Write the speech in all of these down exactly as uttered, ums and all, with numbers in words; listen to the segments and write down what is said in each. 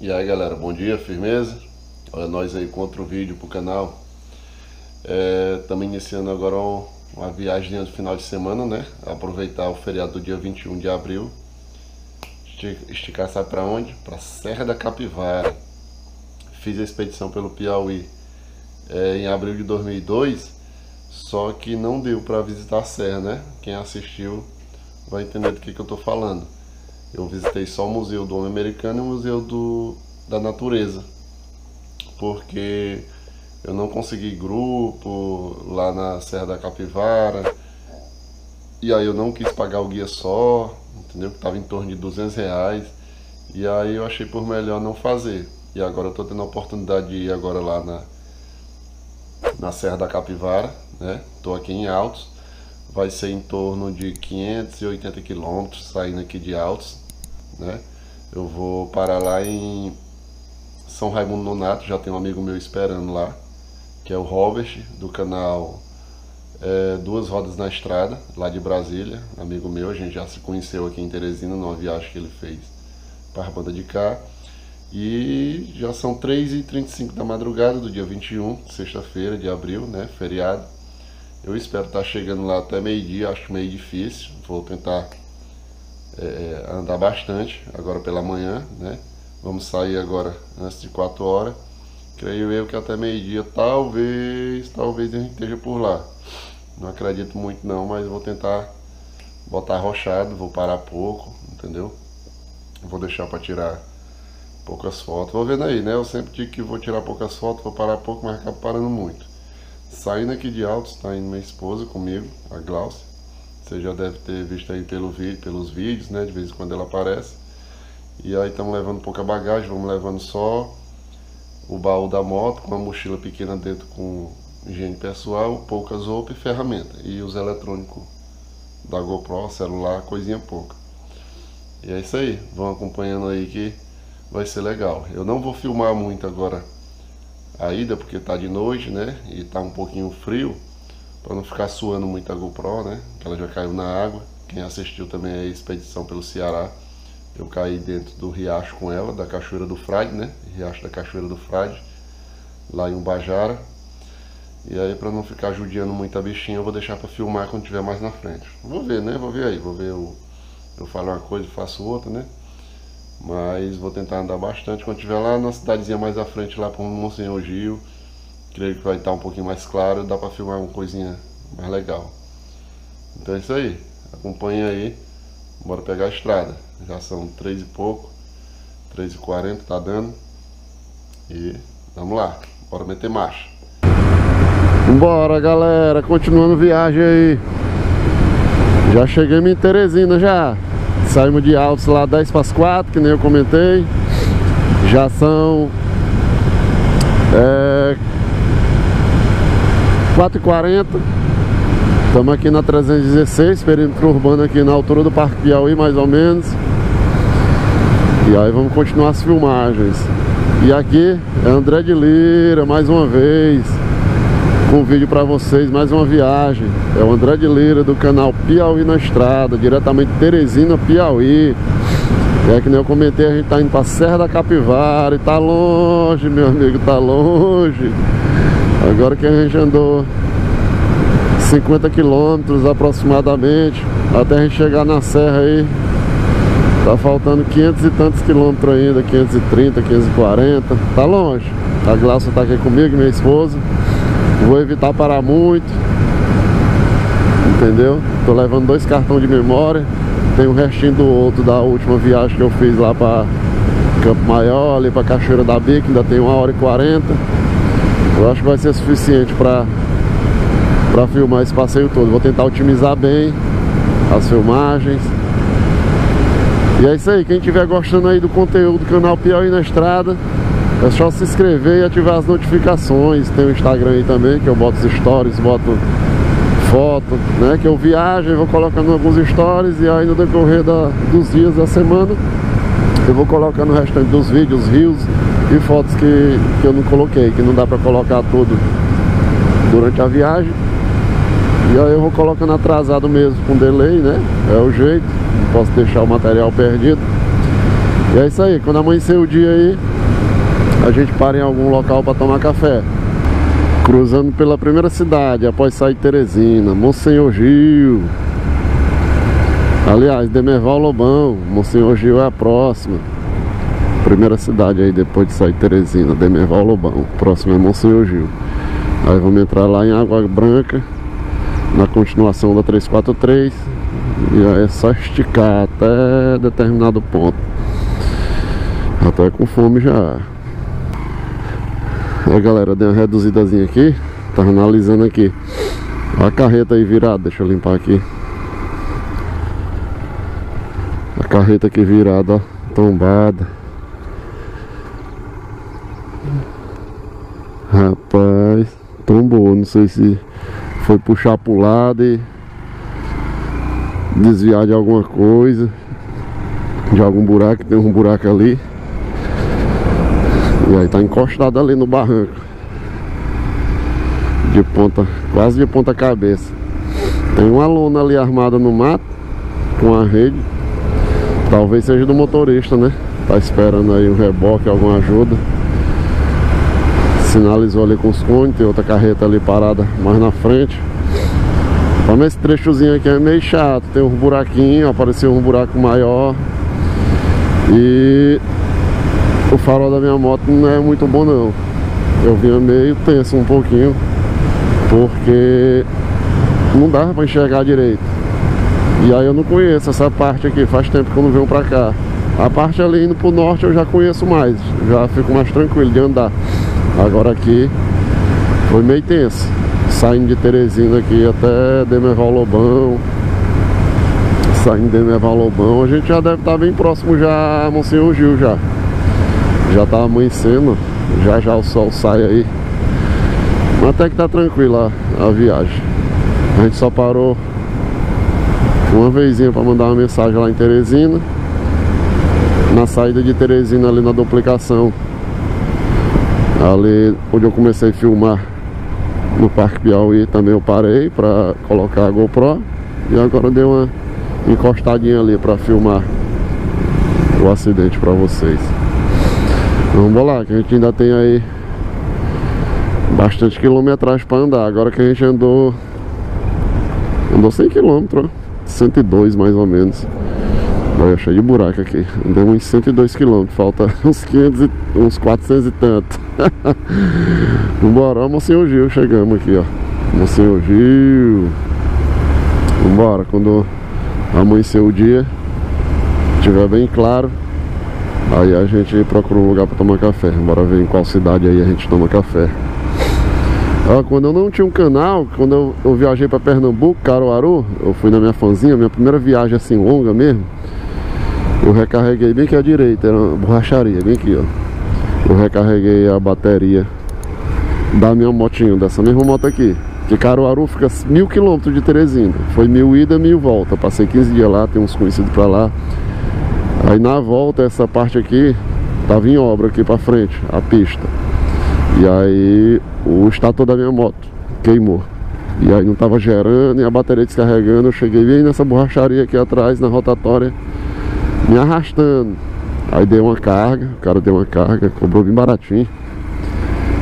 E aí galera, bom dia, firmeza? Olha nós aí com outro vídeo pro canal. Estamos é, iniciando agora uma viagem do final de semana, né? Aproveitar o feriado do dia vinte e um de abril. Esticar, sabe pra onde? Pra Serra da Capivara. Fiz a expedição pelo Piauí é, em abril de dois mil e dois. Só que não deu pra visitar a serra, né? Quem assistiu vai entender do que, que eu tô falando. Eu visitei só o Museu do Homem Americano e o Museu do, da Natureza, porque eu não consegui grupo lá na Serra da Capivara. E aí eu não quis pagar o guia só, entendeu? Que tava em torno de duzentos reais. E aí eu achei por melhor não fazer. E agora eu tô tendo a oportunidade de ir agora lá na, na Serra da Capivara, né? Tô aqui em Altos. Vai ser em torno de quinhentos e oitenta quilômetros saindo aqui de Altos, né? Eu vou parar lá em São Raimundo Nonato, já tem um amigo meu esperando lá, que é o Robert, do canal é, Duas Rodas na Estrada, lá de Brasília, amigo meu. A gente já se conheceu aqui em Teresina, numa viagem que ele fez para a banda de cá. E já são três e trinta e cinco da madrugada do dia vinte e um, sexta-feira de abril, né? Feriado. Eu espero estar chegando lá até meio-dia, acho meio difícil. Vou tentar é, andar bastante agora pela manhã, né? Vamos sair agora antes de quatro horas. Creio eu que até meio-dia, talvez, talvez a gente esteja por lá. Não acredito muito não, mas vou tentar botar arrochado, vou parar pouco, entendeu? Vou deixar para tirar poucas fotos. Vou vendo aí, né? Eu sempre digo que vou tirar poucas fotos, vou parar pouco, mas acabo parando muito. Saindo aqui de Altos, está indo minha esposa comigo, a Glaucia. Você já deve ter visto aí pelo vídeo, pelos vídeos, né? De vez em quando ela aparece. E aí estamos levando pouca bagagem, vamos levando só o baú da moto, com uma mochila pequena dentro com higiene pessoal, poucas roupas e ferramenta. E os eletrônicos da GoPro, celular, coisinha pouca. E é isso aí, vão acompanhando aí que vai ser legal. Eu não vou filmar muito agora a ida, porque tá de noite, né? E tá um pouquinho frio, para não ficar suando muito a GoPro, né? Que ela já caiu na água. Quem assistiu também a expedição pelo Ceará, eu caí dentro do riacho com ela, da Cachoeira do Frade, né? Riacho da Cachoeira do Frade, lá em Umbajara. E aí, para não ficar judiando muito a bichinha, eu vou deixar para filmar quando tiver mais na frente. Vou ver, né? Vou ver aí, vou ver o... eu falo uma coisa e faço outra, né? Mas vou tentar andar bastante. Quando estiver lá na cidadezinha mais à frente, lá para o Monsenhor Gil, creio que vai estar um pouquinho mais claro, dá para filmar uma coisinha mais legal. Então é isso aí, acompanha aí, bora pegar a estrada. Já são três e pouco, três e quarenta tá dando. E vamos lá, bora meter marcha. Bora galera, continuando viagem aí. Já chegamos em Teresina já. Saímos de Altos lá dez para as quatro, que nem eu comentei. Já são é, quatro e quarenta. Estamos aqui na trezentos e dezesseis, perímetro urbano aqui na altura do Parque Piauí, mais ou menos. E aí vamos continuar as filmagens. E aqui é André de Lira, mais uma vez, com um vídeo para vocês, mais uma viagem. É o André de Lira do canal Piauí na Estrada, diretamente Teresina, Piauí. É que nem eu comentei, a gente tá indo pra Serra da Capivara e tá longe, meu amigo, tá longe. Agora que a gente andou cinquenta quilômetros aproximadamente, até a gente chegar na serra aí, tá faltando quinhentos e tantos quilômetros ainda, quinhentos e trinta, quinhentos e quarenta, tá longe. A Glaucia tá aqui comigo, minha esposa. Vou evitar parar muito, entendeu? Tô levando dois cartões de memória. Tem o restinho do outro da última viagem que eu fiz lá pra Campo Maior, ali pra Cachoeira da Bica. Ainda tem uma hora e quarenta. Eu acho que vai ser suficiente pra, pra filmar esse passeio todo. Vou tentar otimizar bem as filmagens. E é isso aí, quem estiver gostando aí do conteúdo do canal Piauí na Estrada, é só se inscrever e ativar as notificações. Tem o Instagram aí também, que eu boto os stories, boto foto, né? Que eu viajo, eu vou colocando alguns stories. E aí no decorrer da, dos dias da semana, eu vou colocando o restante dos vídeos, reels e fotos que, que eu não coloquei, que não dá pra colocar tudo durante a viagem. E aí eu vou colocando atrasado mesmo, com delay, né? É o jeito, não posso deixar o material perdido. E é isso aí, quando amanhecer o dia aí, a gente para em algum local para tomar café. Cruzando pela primeira cidade, após sair de Teresina, Monsenhor Gil. Aliás, Demerval Lobão, Monsenhor Gil é a próxima. Primeira cidade aí depois de sair de Teresina, Demerval Lobão. Próximo é Monsenhor Gil. Aí vamos entrar lá em Água Branca, na continuação da trezentos e quarenta e três. E aí é só esticar até determinado ponto. Até com fome já. Aí galera, dei uma reduzidazinha aqui. Tava analisando aqui. Olha a carreta aí virada, deixa eu limpar aqui. A carreta aqui virada, ó, tombada. Rapaz, tombou, não sei se foi puxar pro lado e desviar de alguma coisa, de algum buraco, tem um buraco ali. E aí tá encostado ali no barranco, de ponta, quase de ponta cabeça. Tem uma lona ali armada no mato, com a rede. Talvez seja do motorista, né? Tá esperando aí um reboque, alguma ajuda. Sinalizou ali com os cones, tem outra carreta ali parada mais na frente. Mas esse trechozinho aqui é meio chato, tem um buraquinho, apareceu um buraco maior. E... o farol da minha moto não é muito bom não. Eu vinha meio tenso um pouquinho, porque não dava pra enxergar direito. E aí eu não conheço essa parte aqui, faz tempo que eu não venho pra cá. A parte ali indo pro norte eu já conheço mais, já fico mais tranquilo de andar. Agora aqui foi meio tenso, saindo de Teresina aqui até Demerval Lobão. Saindo de Demerval Lobão, a gente já deve estar bem próximo já a Monsenhor Gil já. Já tá amanhecendo, já já o sol sai aí. Mas até que tá tranquila a, a viagem. A gente só parou uma vezinha pra mandar uma mensagem lá em Teresina. Na saída de Teresina ali na duplicação, ali onde eu comecei a filmar no Parque Piauí, também eu parei pra colocar a GoPro. E agora dei uma encostadinha ali pra filmar o acidente pra vocês. Vamos lá, que a gente ainda tem aí bastante quilometragem para andar. Agora que a gente andou Andou cem quilômetros, cento e dois mais ou menos. Olha, cheio de buraco aqui. Andamos uns cento e dois quilômetros, falta uns quinhentos, uns quatrocentos e tanto. Vambora, ó, Monsenhor Gil, chegamos aqui, ó, Monsenhor Gil. Vambora, quando amanhecer o dia, estiver bem claro, aí a gente procura um lugar para tomar café. Bora ver em qual cidade aí a gente toma café. Ah, quando eu não tinha um canal, quando eu, eu viajei para Pernambuco, Caruaru, eu fui na minha fanzinha, minha primeira viagem assim longa mesmo. Eu recarreguei bem aqui à direita, era uma borracharia, bem aqui, ó. Eu recarreguei a bateria da minha motinha, dessa mesma moto aqui. Que Caruaru fica mil quilômetros de Teresina. Foi mil ida, mil volta. Passei quinze dias lá, tem uns conhecidos para lá. Aí na volta, essa parte aqui tava em obra aqui pra frente, a pista. E aí o estator da minha moto queimou. E aí não tava gerando e a bateria descarregando. Eu cheguei bem nessa borracharia aqui atrás, na rotatória, me arrastando. Aí dei uma carga, o cara deu uma carga, cobrou bem baratinho.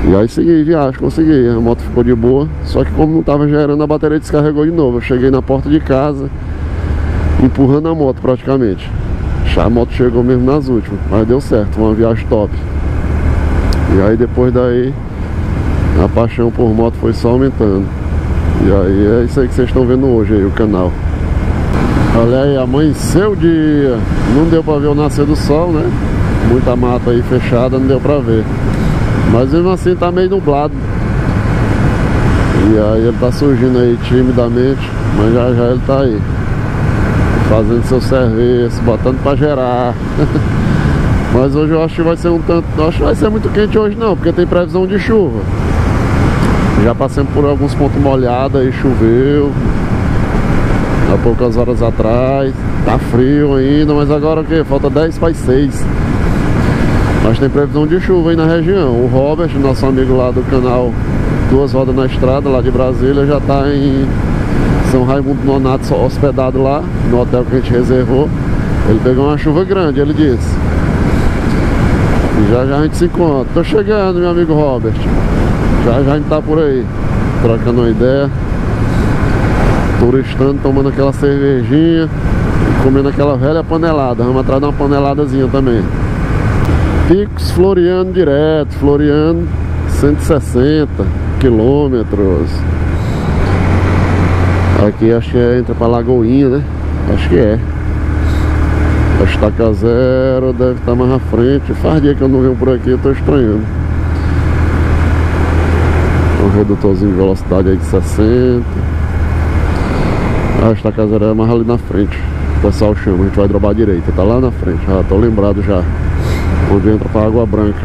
E aí segui, viagem, consegui. A moto ficou de boa, só que como não tava gerando, a bateria descarregou de novo. Eu cheguei na porta de casa, empurrando a moto praticamente. A moto chegou mesmo nas últimas, mas deu certo, uma viagem top. E aí depois daí a paixão por moto foi só aumentando. E aí é isso aí que vocês estão vendo hoje aí, o canal. Olha aí, amanheceu o dia. Não deu pra ver o nascer do sol, né? Muita mata aí fechada, não deu pra ver. Mas mesmo assim tá meio nublado. E aí ele tá surgindo aí timidamente, mas já já ele tá aí, fazendo seu serviço, botando pra gerar. Mas hoje eu acho que vai ser um tanto... acho que vai ser muito quente hoje não, porque tem previsão de chuva. Já passamos por alguns pontos molhados aí, choveu há poucas horas atrás. Tá frio ainda, mas agora o que? Falta dez para as seis. Mas tem previsão de chuva aí na região. O Robert, nosso amigo lá do canal Duas Rodas na Estrada, lá de Brasília, já tá em... São Raimundo Nonato, hospedado lá no hotel que a gente reservou. Ele pegou uma chuva grande, ele disse. E já já a gente se encontra. Tô chegando, meu amigo Robert. Já já a gente tá por aí, trocando uma ideia, turistando, tomando aquela cervejinha, comendo aquela velha panelada. Vamos atrás de uma paneladazinha também. Picos, Floriano direto. Floriano, cento e sessenta quilômetros. Aqui acho que é, entra pra Lagoinha, né? Acho que é. A estaca zero deve estar mais à frente. Faz dia que eu não venho por aqui, eu tô estranhando. Um redutorzinho de velocidade aí de sessenta. A estaca zero é mais ali na frente. O pessoal chama, a gente vai drobar à direita. Tá lá na frente, já tô lembrado já. Onde entra pra Água Branca.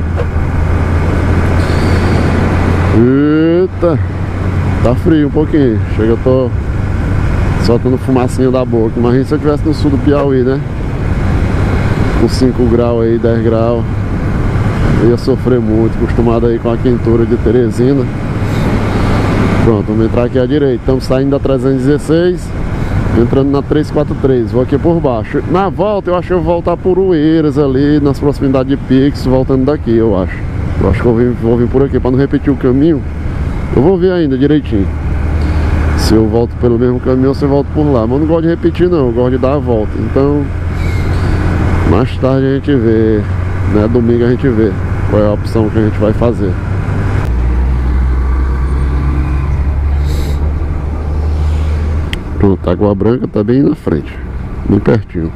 Eita! Tá frio um pouquinho. Chega, eu tô soltando fumacinha da boca. Imagina se eu estivesse no sul do Piauí, né? Com cinco graus aí, dez graus, eu ia sofrer muito, acostumado aí com a quentura de Teresina. Pronto, vamos entrar aqui à direita. Estamos saindo da trezentos e dezesseis, entrando na trezentos e quarenta e três, vou aqui por baixo. Na volta eu acho que eu vou voltar por Oeiras ali, nas proximidades de Picos, voltando daqui, eu acho. Eu acho que eu vou, vou vir por aqui, para não repetir o caminho. Eu vou ver ainda direitinho se eu volto pelo mesmo caminho ou se eu volto por lá. Mas eu não gosto de repetir não, eu gosto de dar a volta. Então... mais tarde a gente vê, né? Domingo a gente vê qual é a opção que a gente vai fazer. Pronto, a Água Branca tá bem na frente, bem pertinho.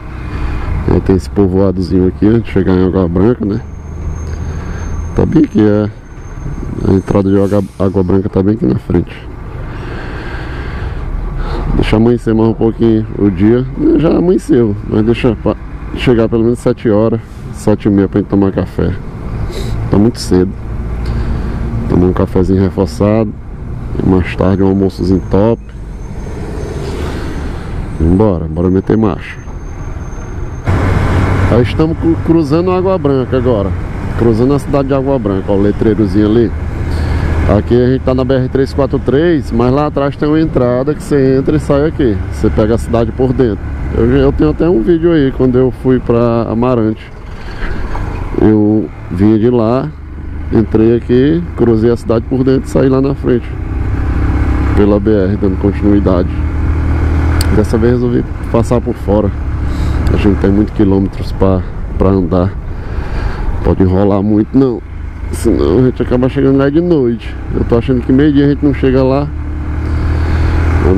Aí tem esse povoadozinho aqui antes de chegar em Água Branca, né? Tá bem aqui, é. A entrada de Água, Água Branca tá bem aqui na frente. Deixa amanhecer mais um pouquinho o dia. Já amanheceu, mas deixa... chegar pelo menos sete horas, sete e meia, pra gente tomar café. Tá muito cedo. Tomar um cafezinho reforçado e mais tarde um almoçozinho top. Vambora, bora meter marcha. Aí estamos cruzando a Água Branca agora. Cruzando a cidade de Água Branca, ó, o letreirozinho ali. Aqui a gente tá na B R trezentos e quarenta e três, mas lá atrás tem uma entrada que você entra e sai aqui. Você pega a cidade por dentro. Eu, eu tenho até um vídeo aí, quando eu fui pra Amarante. Eu vim de lá, entrei aqui, cruzei a cidade por dentro e saí lá na frente pela B R, dando continuidade. Dessa vez resolvi passar por fora. A gente tem muitos quilômetros pra, pra andar. Pode enrolar muito não, senão a gente acaba chegando lá de noite. Eu tô achando que meio dia a gente não chega lá.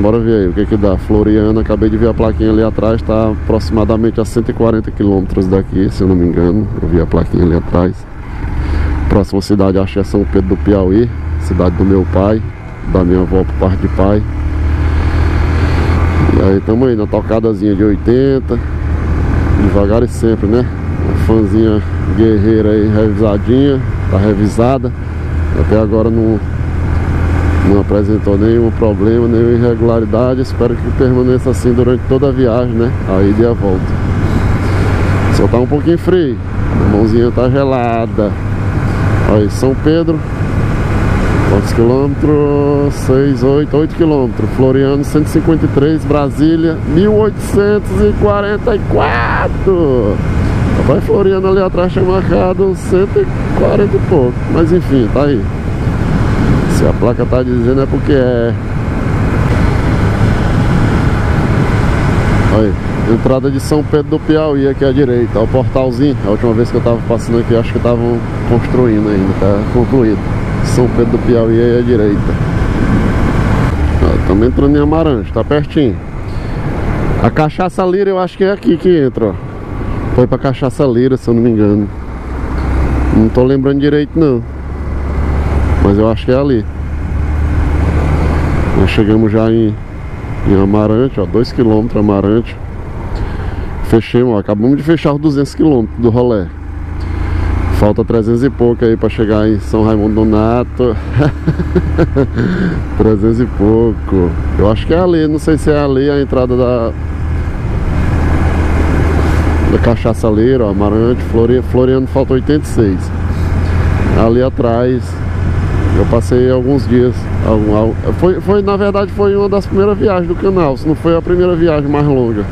Bora ver aí o que que dá. Floriano, acabei de ver a plaquinha ali atrás, tá aproximadamente a cento e quarenta quilômetros daqui, se eu não me engano. Eu vi a plaquinha ali atrás. Próxima cidade acho que é São Pedro do Piauí, cidade do meu pai, da minha avó por parte de pai. E aí estamos aí na tocadazinha de oitenta, devagar e sempre, né? Uma fãzinha guerreira aí, revisadinha, tá revisada. Até agora não... não apresentou nenhum problema, nenhuma irregularidade. Espero que permaneça assim durante toda a viagem, né? A ida e a volta. Só tá um pouquinho frio. A mãozinha tá gelada. Aí, São Pedro. Quantos quilômetros? seis, oito, oito quilômetros. Floriano, cento e cinquenta e três. Brasília, mil oitocentos e quarenta e quatro. Vai Floriano ali atrás, tinha marcado cento e quarenta e pouco. Mas enfim, tá aí. Se a placa tá dizendo é porque é. Aí, entrada de São Pedro do Piauí aqui à direita, ó, o portalzinho. A última vez que eu tava passando aqui, acho que estavam construindo ainda, tá concluído. São Pedro do Piauí aí à direita. Estamos entrando em Amarante, tá pertinho. A Cachaçaleira eu acho que é aqui que entra, ó. Foi pra Cachaçaleira, se eu não me engano. Não tô lembrando direito não, mas eu acho que é ali. Nós chegamos já em, em Amarante, ó, dois quilômetros Amarante. Fechamos, ó, acabamos de fechar os duzentos quilômetros do rolê. Falta trezentos e pouco aí pra chegar em São Raimundo Nonato. trezentos e pouco. Eu acho que é ali, não sei se é ali a entrada da Da Cachaçaleira, ó, Amarante, Floriano, Floriano falta oitenta e seis. Ali atrás eu passei alguns dias, algum, algum, foi, foi, na verdade foi uma das primeiras viagens do canal, se não foi a primeira viagem mais longa.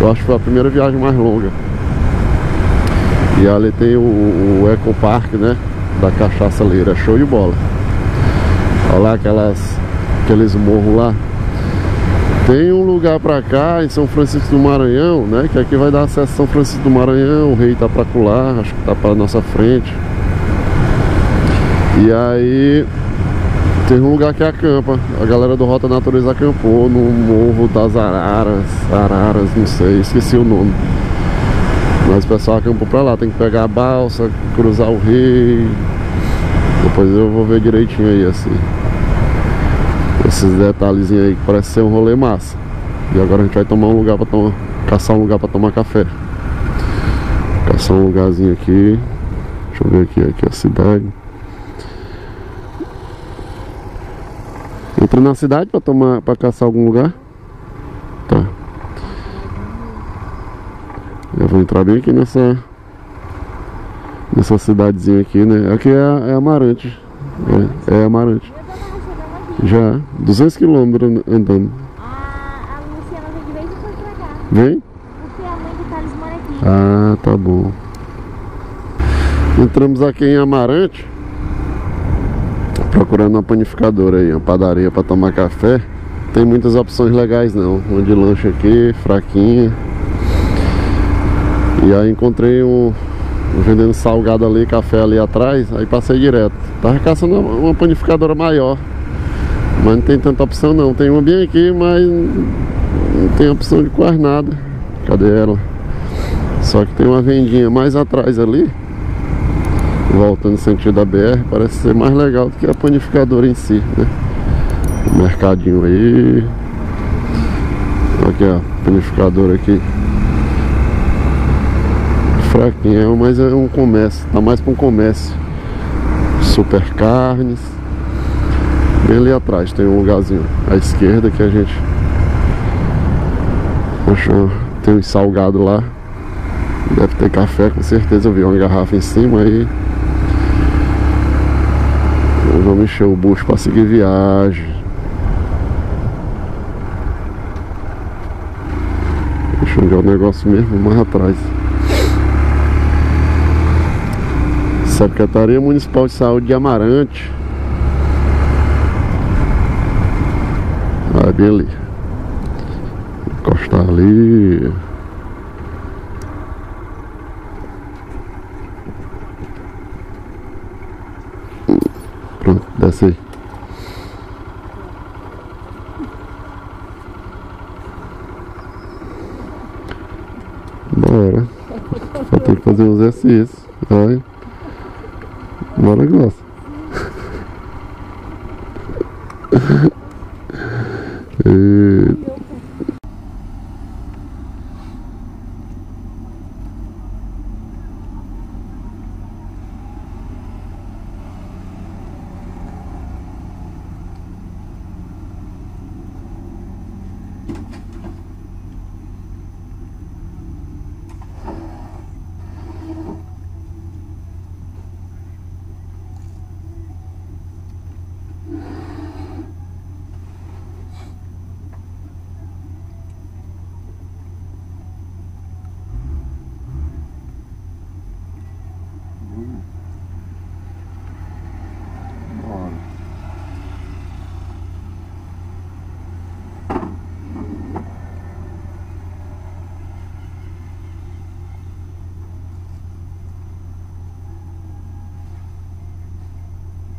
Eu acho que foi a primeira viagem mais longa. E ali tem o, o Eco Park, né, da Cachaçaleira, show de bola. Olha lá aquelas, aqueles morros lá. Tem um lugar pra cá, em São Francisco do Maranhão, né, que aqui vai dar acesso a São Francisco do Maranhão. O Rei tá pra colar, acho que tá pra nossa frente. E aí tem um lugar que acampa, a galera do Rota Natureza acampou no Morro das Araras, Araras, não sei, esqueci o nome. Mas o pessoal acampou pra lá, tem que pegar a balsa, cruzar o rio. Depois eu vou ver direitinho aí, assim, esses detalhezinhos aí, que parece ser um rolê massa. E agora a gente vai tomar um lugar pra tomar, caçar um lugar pra tomar café. Caçar um lugarzinho aqui. Deixa eu ver aqui, aqui é a cidade. Entra na cidade pra tomar, pra caçar algum lugar. Tá. Eu vou entrar bem aqui nessa Nessa cidadezinha aqui, né? Aqui é, é Amarante. É, é Amarante. Já, duzentos quilômetros andando. Ah, a Luciana vem de vez em quando pra cá. Vem? Porque a mãe do Carlos mora aqui. Ah, tá bom. Entramos aqui em Amarante, procurando uma panificadora aí, uma padaria pra tomar café. Tem muitas opções legais não. Uma de lanche aqui, fraquinha. E aí encontrei um vendendo salgado ali, café ali atrás. Aí passei direto. Tava caçando uma panificadora maior, mas não tem tanta opção não. Tem uma bem aqui, mas não tem opção de quase nada. Cadê ela? Só que tem uma vendinha mais atrás ali, voltando no sentido da B R, parece ser mais legal do que a panificadora em si, né? O mercadinho aí. Aqui ó, panificadora aqui. Fraquinho, mas é um comércio. Tá mais pra um comércio. Super carnes. Bem ali atrás tem um lugarzinho à esquerda que a gente achou. Tem um salgado lá. Deve ter café, com certeza. Eu vi uma garrafa em cima aí. Nós vamos encher o bucho para seguir viagem. Deixa eu ver o negócio mesmo mais atrás. Secretaria Municipal de Saúde de Amarante. Ah, bem ali. Vou encostar ali. Pronto, desce aí. Bora. Só tem que fazer uns exercícios. Vai. Bora, Glaucia. E...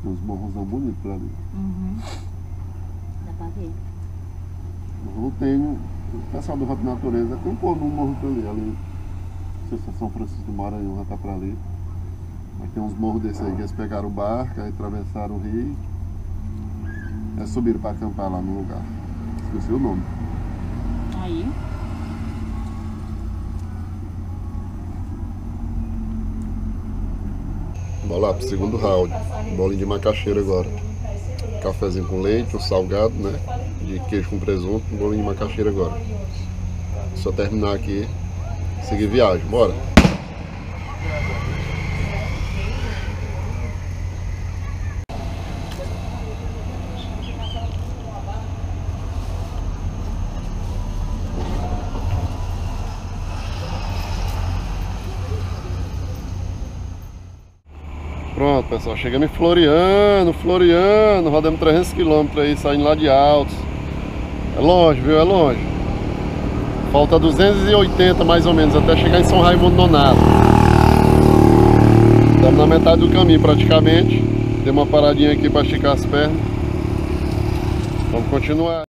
Os morros são bonitos pra mim. Uhum. Dá pra ver. Eu tenho. O pessoal do Rota Natureza tem um pôr num morro pra ali, ali. Não sei se é São Francisco do Maranhão, já tá pra ali. Mas tem uns morros desses aí que eles pegaram barca, aí atravessaram o rio. Aí subiram pra acampar lá no lugar. Esqueci o nome. Aí? Bora lá pro segundo round. Bolinho de macaxeira agora. Cafezinho com leite, um salgado, né? De queijo com presunto, um bolinho de macaxeira agora. Só terminar aqui, seguir viagem, bora! Pronto, pessoal, chegamos em Floriano, Floriano, rodamos trezentos quilômetros aí, saindo lá de Altos. É longe, viu? É longe. Falta duzentos e oitenta mais ou menos, até chegar em São Raimundo Nonato. Estamos na metade do caminho praticamente. Deu uma paradinha aqui para esticar as pernas. Vamos continuar.